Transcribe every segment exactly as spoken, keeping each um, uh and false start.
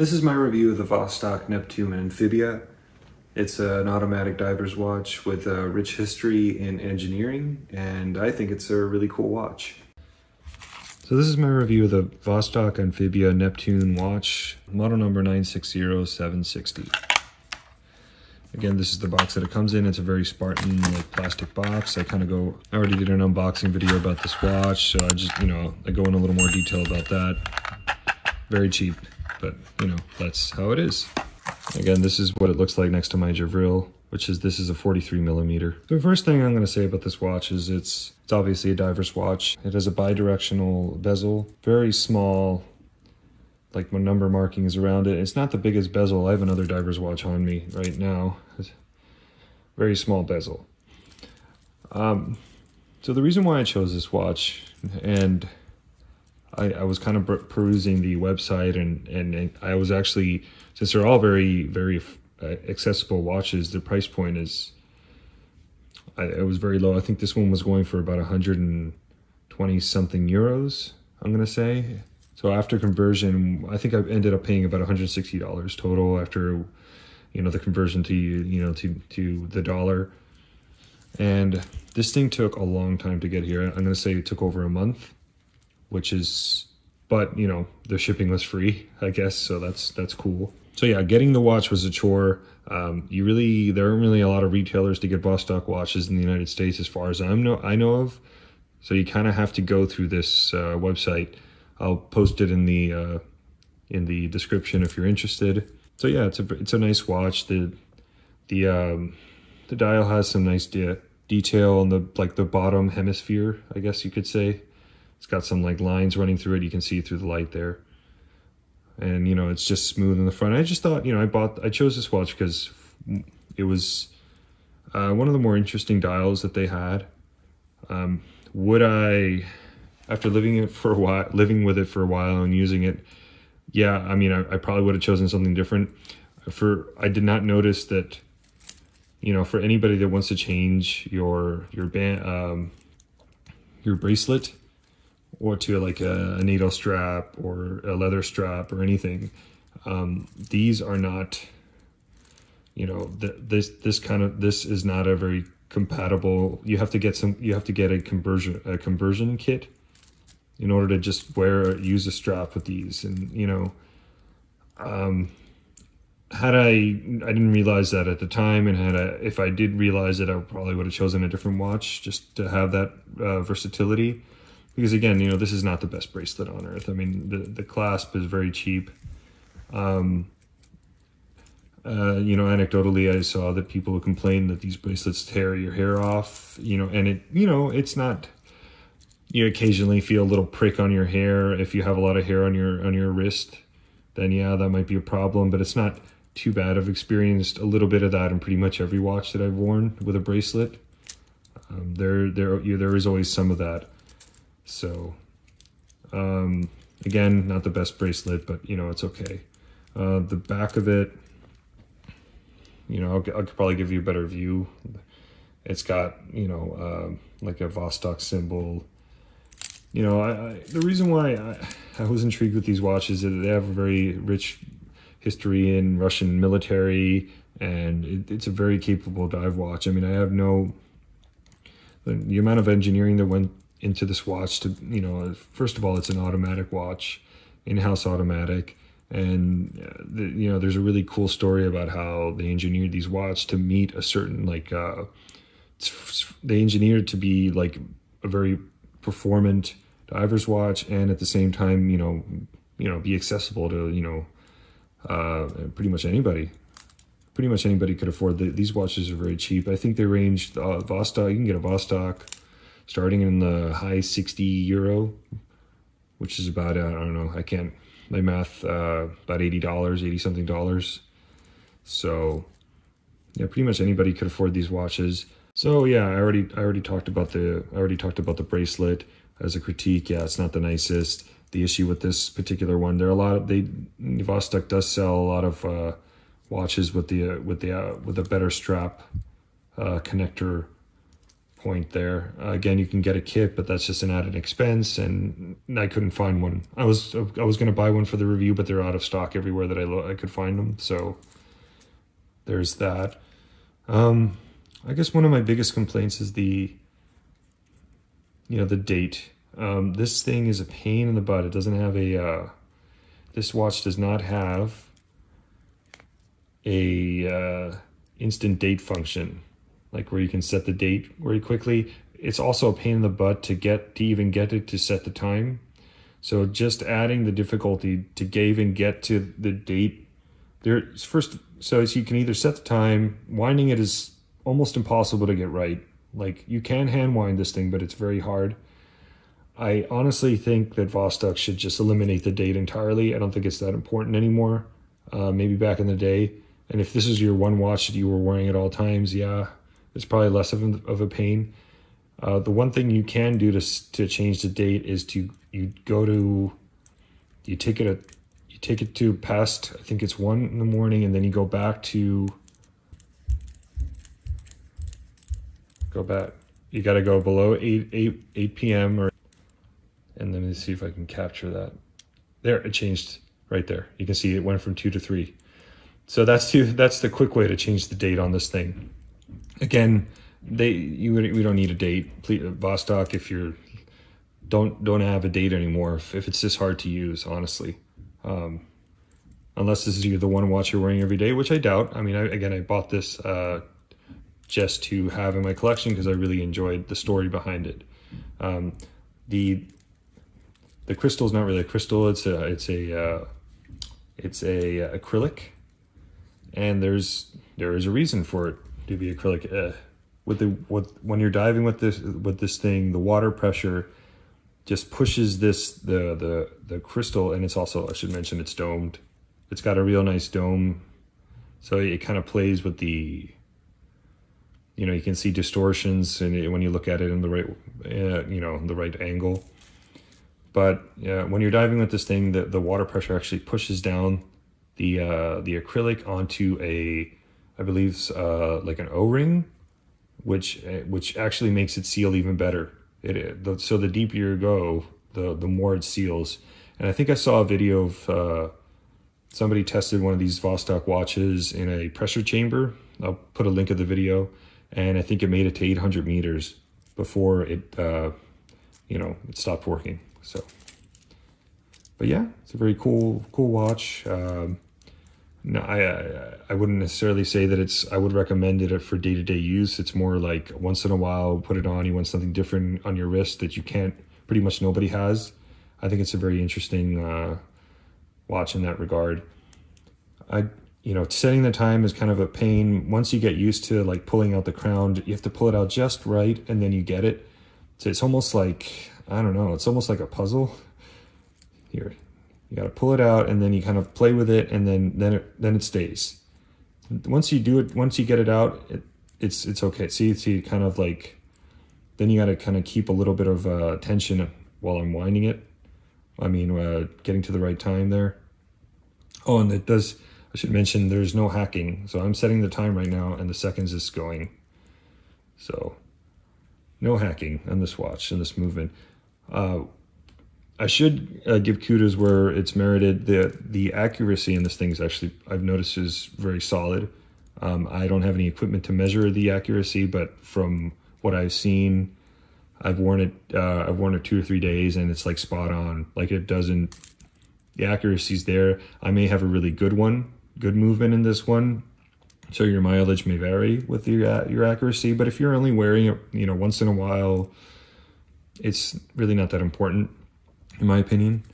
This is my review of the Vostok, Neptune, and Amphibia. It's an automatic diver's watch with a rich history in engineering, and I think it's a really cool watch. So this is my review of the Vostok Amphibia Neptune watch, model number nine six zero seven six zero. Again, this is the box that it comes in. It's a very Spartan like, plastic box. I kind of go, I already did an unboxing video about this watch, so I just, you know, I go in a little more detail about that. Very cheap, but you know, that's how it is. Again, this is what it looks like next to my Jaeger-Ville, which is, this is a forty-three millimeter. The first thing I'm gonna say about this watch is it's it's obviously a diver's watch. It has a bi-directional bezel, very small, like my number markings around it. It's not the biggest bezel. I have another diver's watch on me right now. It's very small bezel. Um, so the reason why I chose this watch, and I, I was kind of perusing the website, and, and, and I was actually, since they're all very, very uh, accessible watches, the price point is, I, it was very low. I think this one was going for about one hundred twenty something euros, I'm going to say. So after conversion, I think I ended up paying about one hundred sixty dollars total after, you know, the conversion to, you know, to, to the dollar. And this thing took a long time to get here. I'm going to say it took over a month. Which is, but you know, the shipping was free, I guess, so that's that's cool. So yeah, getting the watch was a chore. Um, you really, there aren't really a lot of retailers to get Vostok watches in the United States, as far as I'm no, I know of. So you kind of have to go through this uh, website. I'll post it in the uh, in the description if you're interested. So yeah, it's a it's a nice watch. The the um, the dial has some nice de detail on the like the bottom hemisphere, I guess you could say. It's got some like lines running through it. You can see through the light there. And you know, it's just smooth in the front. I just thought, you know, I bought, I chose this watch because it was uh, one of the more interesting dials that they had. Um, would I, after living it for a while, living with it for a while and using it, yeah, I mean, I, I probably would have chosen something different. For, I did not notice that, you know, for anybody that wants to change your, your band, um, your bracelet, or to like a, a NATO strap or a leather strap or anything. Um, these are not, you know, th this this kind of this is not a very compatible. You have to get some. You have to get a conversion a conversion kit in order to just wear use a strap with these. And you know, um, had I I didn't realize that at the time, and had I, if I did realize it, I probably would have chosen a different watch just to have that uh, versatility. Because again, you know, this is not the best bracelet on earth. I mean, the, the clasp is very cheap. Um, uh, you know, anecdotally, I saw that people complain that these bracelets tear your hair off, you know, and it, you know, it's not, you occasionally feel a little prick on your hair. If you have a lot of hair on your, on your wrist, then yeah, that might be a problem, but it's not too bad. I've experienced a little bit of that in pretty much every watch that I've worn with a bracelet. Um, there, there, you, there is always some of that. So, um, again, not the best bracelet, but you know, it's okay. Uh, the back of it, you know, I'll, I'll probably give you a better view. It's got, you know, uh, like a Vostok symbol. You know, I, I, the reason why I, I was intrigued with these watches is that they have a very rich history in Russian military, and it, it's a very capable dive watch. I mean, I have no, the, the amount of engineering that went into this watch to, you know, first of all, it's an automatic watch, in-house automatic. And, uh, the, you know, there's a really cool story about how they engineered these watches to meet a certain, like, uh, they engineered to be like a very performant diver's watch. And at the same time, you know, you know, be accessible to, you know, uh, pretty much anybody. Pretty much anybody could afford the, these watches are very cheap. I think they ranged uh, Vostok, you can get a Vostok starting in the high sixty euro, which is about, I don't know, I can't, my math, uh, about eighty dollars, eighty something dollars. So yeah, pretty much anybody could afford these watches. So yeah, I already, I already talked about the, I already talked about the bracelet as a critique. Yeah, it's not the nicest. The issue with this particular one, there are a lot of, they, Vostok does sell a lot of, uh, watches with the, uh, with the, uh, with a better strap, uh, connector point there. Uh, again, you can get a kit, but that's just an added expense, and I couldn't find one. I was I was going to buy one for the review, but they're out of stock everywhere that I lo I could find them. So there's that. Um, I guess one of my biggest complaints is the, you know, the date. Um, this thing is a pain in the butt. It doesn't have a, uh, this watch does not have a uh, instant date function, like where you can set the date very quickly. It's also a pain in the butt to get, to even get it to set the time. So just adding the difficulty to even get to the date. There's first, so you can either set the time, winding it is almost impossible to get right. Like you can hand wind this thing, but it's very hard. I honestly think that Vostok should just eliminate the date entirely. I don't think it's that important anymore. Uh, maybe back in the day. And if this is your one watch that you were wearing at all times, yeah, it's probably less of a, of a pain. Uh, the one thing you can do to to change the date is to you go to you take it a, you take it to past, I think it's one in the morning, and then you go back to go back. You got to go below eight p m or, and let me see if I can capture that. There, it changed. Right there, you can see it went from two to three. So that's two, that's the quick way to change the date on this thing. Again, they you we don't need a date. Please, Vostok, if you're don't don't have a date anymore. If, if it's this hard to use, honestly, um, unless this is you the one watch you're wearing every day, which I doubt. I mean, I, again, I bought this uh, just to have in my collection because I really enjoyed the story behind it. Um, the the crystal is not really a crystal. It's a it's a uh, It's a uh, acrylic, and there's there is a reason for it to be acrylic. Uh, with the with when you're diving with this with this thing, the water pressure just pushes this the the the crystal, and it's also, I should mention, it's domed. It's got a real nice dome, so it kind of plays with the. You know, you can see distortions, and it, when you look at it in the right, uh, you know, the right angle. But uh, when you're diving with this thing, the, the water pressure actually pushes down the uh, the acrylic onto a, I believe, uh, like an O-ring, which which actually makes it seal even better. It the, so the deeper you go, the the more it seals. And I think I saw a video of uh, somebody tested one of these Vostok watches in a pressure chamber. I'll put a link of the video, and I think it made it to eight hundred meters before it, uh, you know, it stopped working. So, but yeah, it's a very cool, cool watch. Um, no, I, I, I wouldn't necessarily say that it's, I would recommend it for day-to-day use. It's more like once in a while, put it on, you want something different on your wrist that you can't, pretty much nobody has. I think it's a very interesting uh, watch in that regard. I, you know, setting the time is kind of a pain. Once you get used to like pulling out the crown, you have to pull it out just right and then you get it. So it's almost like, I don't know, it's almost like a puzzle. Here, you gotta pull it out and then you kind of play with it and then then it, then it stays. Once you do it, once you get it out, it, it's it's okay. See, see, kind of like, then you gotta kind of keep a little bit of uh, tension while unwinding it. I mean, uh, getting to the right time there. Oh, and it does, I should mention, there's no hacking. So I'm setting the time right now and the seconds is going, so. No hacking on this watch, in this movement. Uh, I should uh, give kudos where it's merited. The the accuracy in this thing is actually, I've noticed, is very solid. Um, I don't have any equipment to measure the accuracy, but from what I've seen, I've worn it. Uh, I've worn it two or three days, and it's like spot on. Like it doesn't. The accuracy's there. I may have a really good one, good movement in this one. So your mileage may vary with your uh, your accuracy, but if you're only wearing it, you know, once in a while, it's really not that important, in my opinion.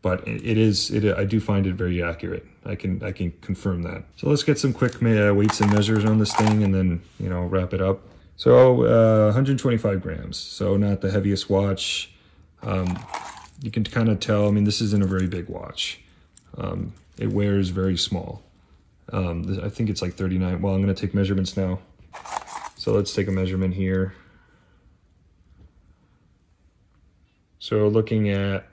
But it, it is, it I do find it very accurate. I can I can confirm that. So let's get some quick uh, weights and measures on this thing, and then you know wrap it up. So uh, one hundred twenty-five grams. So not the heaviest watch. Um, you can kind of tell. I mean, this isn't a very big watch. Um, it wears very small. Um, I think it's like thirty-nine. Well, I'm going to take measurements now. So let's take a measurement here. So looking at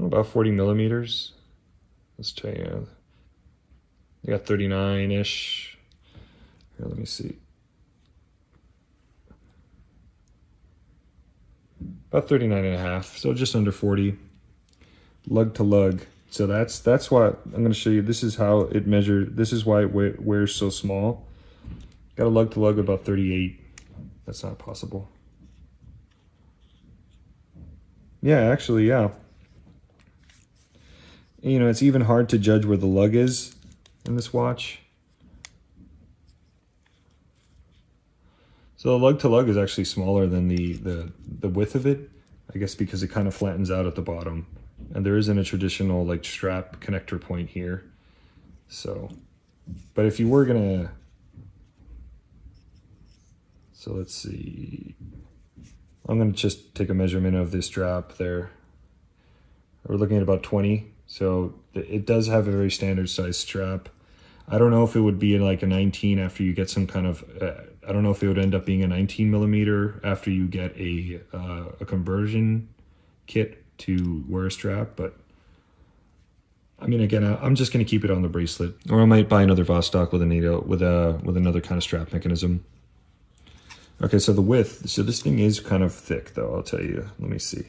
oh, about forty millimeters. Let's tell you. You got thirty-nine-ish. Here, let me see. about thirty-nine and a half, so just under forty, lug to lug. So that's that's why I'm going to show you. This is how it measured. This is why it wears so small. Got a lug to lug about thirty-eight. That's not possible. Yeah, actually, yeah. You know, it's even hard to judge where the lug is in this watch. So the lug to lug is actually smaller than the, the, the width of it, I guess because it kind of flattens out at the bottom. And there isn't a traditional like strap connector point here. So, but if you were gonna, so let's see. I'm gonna just take a measurement of this strap there. We're looking at about twenty. So it does have a very standard size strap. I don't know if it would be like a nineteen after you get some kind of, uh, I don't know if it would end up being a nineteen millimeter after you get a, uh, a conversion kit to wear a strap, but I mean, again, I, I'm just going to keep it on the bracelet, or I might buy another Vostok with a NATO, with a, with another kind of strap mechanism. Okay. So the width, so this thing is kind of thick though. I'll tell you, let me see.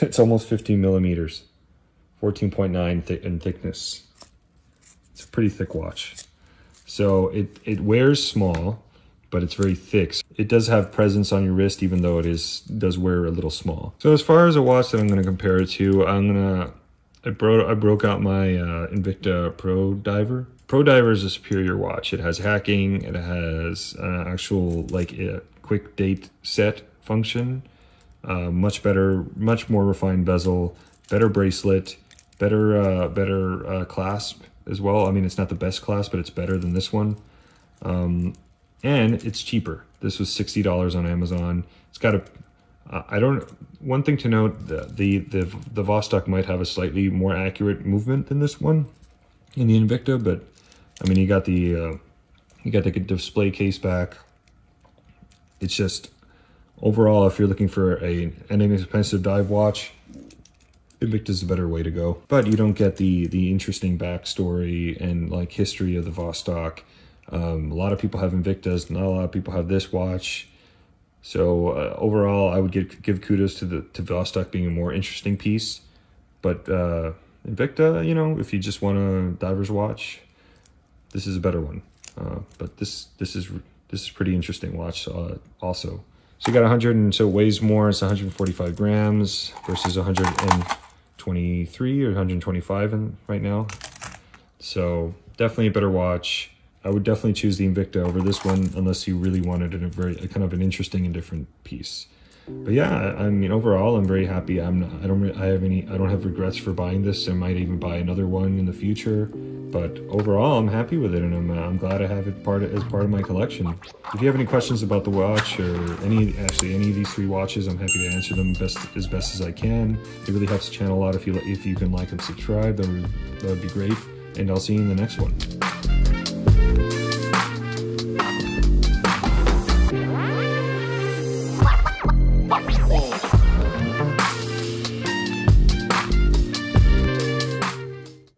It's almost fifteen millimeters, fourteen point nine th in thickness. It's a pretty thick watch. So it, it wears small, but it's very thick. So it does have presence on your wrist, even though it is does wear a little small. So as far as a watch that I'm going to compare it to, I'm going to, I broke, I broke out my uh, Invicta ProDiver. ProDiver is a superior watch. It has hacking. It has an actual like uh, quick date set function. Uh, much better, much more refined bezel, better bracelet, better uh, better uh, clasp as well. I mean, it's not the best clasp, but it's better than this one. Um, and it's cheaper. This was sixty dollars on Amazon. It's got a, uh, I don't, one thing to note, the, the, the, the Vostok might have a slightly more accurate movement than this one in the Invicta, but I mean, you got the, uh, you got the display case back. It's just, overall, if you're looking for a, an inexpensive dive watch, Invicta is a better way to go. But you don't get the the interesting backstory and like history of the Vostok. Um, a lot of people have Invictas, not a lot of people have this watch. So uh, overall, I would give give kudos to the to Vostok being a more interesting piece. But uh, Invicta, you know, if you just want a diver's watch, this is a better one. Uh, but this this is this is pretty interesting watch uh, also. So you got one hundred, and so it weighs more. It's one hundred forty-five grams versus one hundred twenty-three or one hundred twenty-five in, right now. So definitely a better watch. I would definitely choose the Invicta over this one unless you really wanted a very a kind of an interesting and different piece. But yeah, I mean overall, I'm very happy. I'm not, I don't I have any I don't have regrets for buying this. I might even buy another one in the future. But overall, I'm happy with it, and I'm, I'm glad I have it part of, as part of my collection. If you have any questions about the watch or any, actually any of these three watches, I'm happy to answer them best as best as I can. It really helps the channel a lot if you if you can like and subscribe. That would that would be great. And I'll see you in the next one.